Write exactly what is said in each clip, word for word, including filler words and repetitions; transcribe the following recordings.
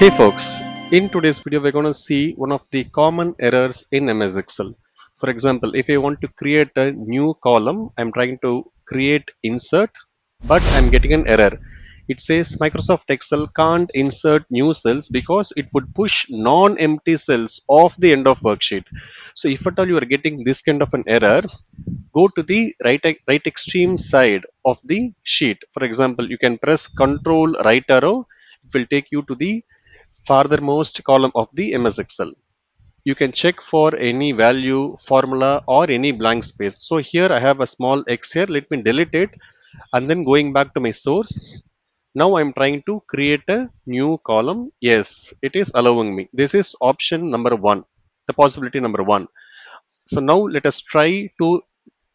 Hey folks, in today's video we're going to see one of the common errors in M S Excel. For example, if I want to create a new column, I'm trying to create insert, but I'm getting an error. It says Microsoft Excel can't insert new cells because it would push non-empty cells off the end of worksheet. So if at all you are getting this kind of an error, go to the right, right extreme side of the sheet. For example, you can press Ctrl right arrow. It will take you to the farthermost column of the M S Excel. You can check for any value, formula, or any blank space. So here I have a small X here. Let me delete it, and then going back to my source. Now I'm trying to create a new column. Yes, it is allowing me. This is option number one, the possibility number one. So now let us try to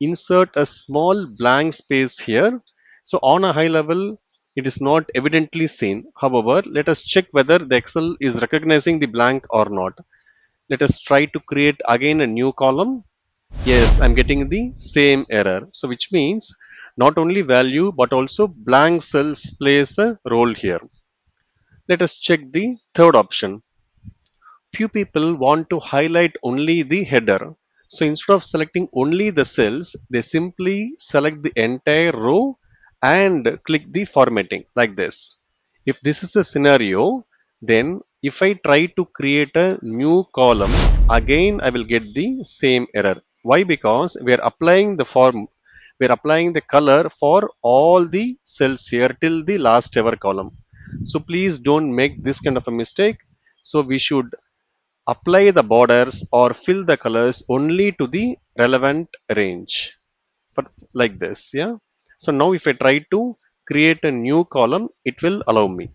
insert a small blank space here. So on a high level, it is not evidently seen. However, let us check whether the Excel is recognizing the blank or not. Let us try to create again a new column. Yes, I'm getting the same error. So which means not only value but also blank cells plays a role here. Let us check the third option. Few people want to highlight only the header. So instead of selecting only the cells, they simply select the entire row and click the formatting like this. If this is the scenario, then if I try to create a new column, again I will get the same error. Why? Because we are applying the form, we are applying the color for all the cells here till the last ever column. So please don't make this kind of a mistake. So we should apply the borders or fill the colors only to the relevant range, but like this, yeah. So now if I try to create a new column, it will allow me.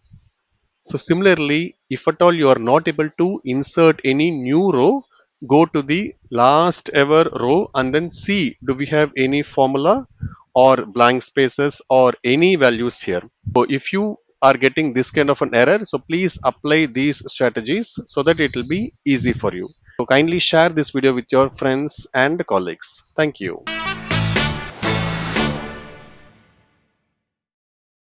So similarly, if at all you are not able to insert any new row, go to the last ever row and then see, do we have any formula or blank spaces or any values here. So if you are getting this kind of an error, so please apply these strategies so that it will be easy for you. So kindly share this video with your friends and colleagues. Thank you.